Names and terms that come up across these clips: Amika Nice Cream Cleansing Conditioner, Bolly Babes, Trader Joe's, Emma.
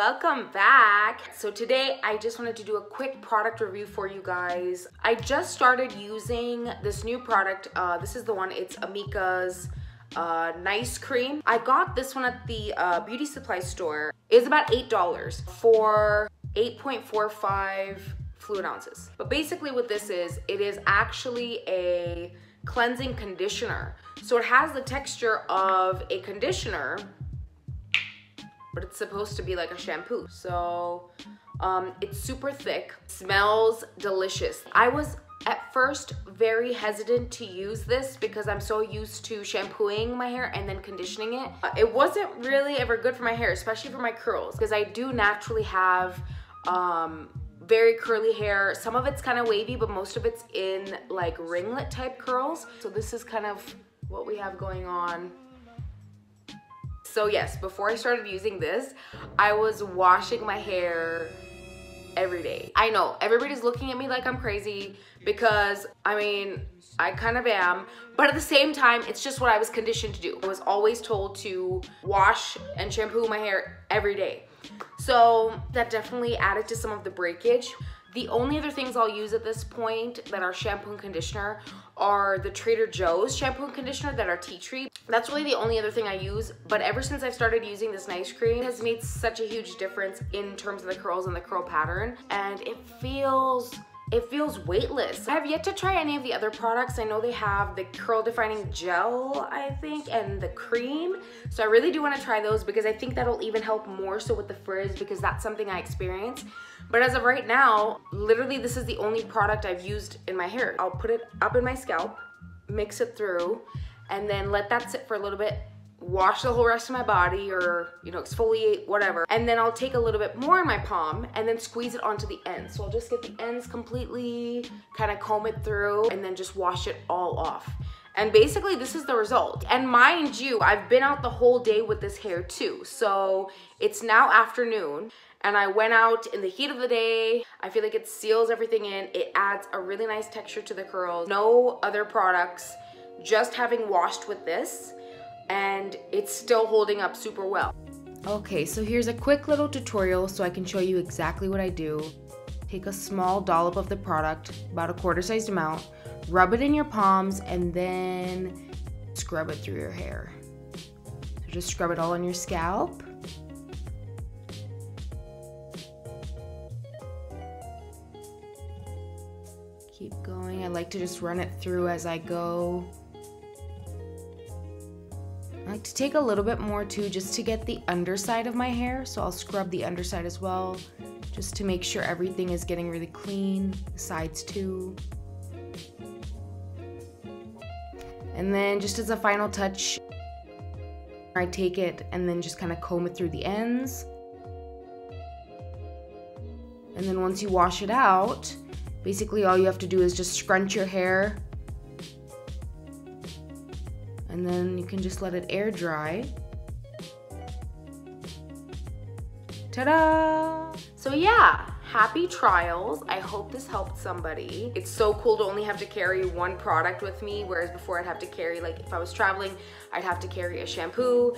welcome back. So today I just wanted to do a quick product review for you guys. I just started using this new product. This is the one, it's Amika's Nice Cream. I got this one at the beauty supply store. It's about $8 for 8.45 fluid ounces. But basically what this is, it is actually a cleansing conditioner. So it has the texture of a conditioner, but it's supposed to be like a shampoo. So it's super thick, smells delicious. I was at first very hesitant to use this because I'm so used to shampooing my hair and then conditioning it. It wasn't really ever good for my hair, especially for my curls, because I do naturally have very curly hair. Some of it's kind of wavy, but most of it's in like ringlet type curls. So this is kind of what we have going on. So yes, before I started using this, I was washing my hair every day. I know, everybody's looking at me like I'm crazy because, I mean, I kind of am, but at the same time, it's just what I was conditioned to do. I was always told to wash and shampoo my hair every day. So that definitely added to some of the breakage. The only other things I'll use at this point that are shampoo and conditioner are the Trader Joe's shampoo and conditioner that are tea tree. That's really the only other thing I use, but ever since I've started using this Nice Cream, it has made such a huge difference in terms of the curls and the curl pattern, and it feels weightless. I have yet to try any of the other products. I know they have the curl defining gel, I think, and the cream. So I really do want to try those because I think that'll even help more so with the frizz, because that's something I experience. But as of right now, literally this is the only product I've used in my hair. I'll put it up in my scalp, mix it through, and then let that sit for a little bit, wash the whole rest of my body, or you know, exfoliate, whatever, and then I'll take a little bit more in my palm and then squeeze it onto the ends. So I'll just get the ends completely, kind of comb it through, and then just wash it all off. And basically this is the result. And mind you, I've been out the whole day with this hair too, so it's now afternoon. And I went out in the heat of the day. I feel like it seals everything in. It adds a really nice texture to the curls. No other products, just having washed with this, and it's still holding up super well. Okay, so here's a quick little tutorial so I can show you exactly what I do. Take a small dollop of the product, about a quarter-sized amount, rub it in your palms, and then scrub it through your hair. So just scrub it all on your scalp. Keep going. I like to just run it through as I go. I like to take a little bit more too, just to get the underside of my hair. So I'll scrub the underside as well, just to make sure everything is getting really clean, the sides too. And then just as a final touch, I take it and then just kind of comb it through the ends. And then once you wash it out, basically all you have to do is just scrunch your hair, and then you can just let it air dry. Ta-da! So yeah, happy trials. I hope this helped somebody. It's so cool to only have to carry one product with me, whereas before I'd have to carry, like if I was traveling, I'd have to carry a shampoo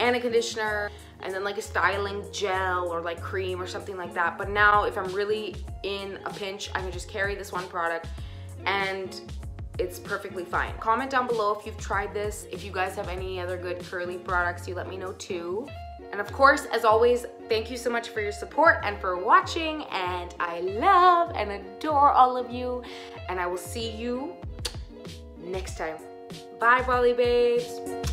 and a conditioner, and then like a styling gel or like cream or something like that. But now if I'm really in a pinch, I can just carry this one product and it's perfectly fine. Comment down below if you've tried this. If you guys have any other good curly products, you let me know too. And of course, as always, thank you so much for your support and for watching, and I love and adore all of you, and I will see you next time. Bye, Bolly Babes.